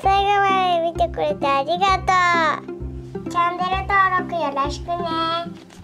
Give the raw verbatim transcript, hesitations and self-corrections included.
最後まで見てくれてありがとう。チャンネル登録よろしくね。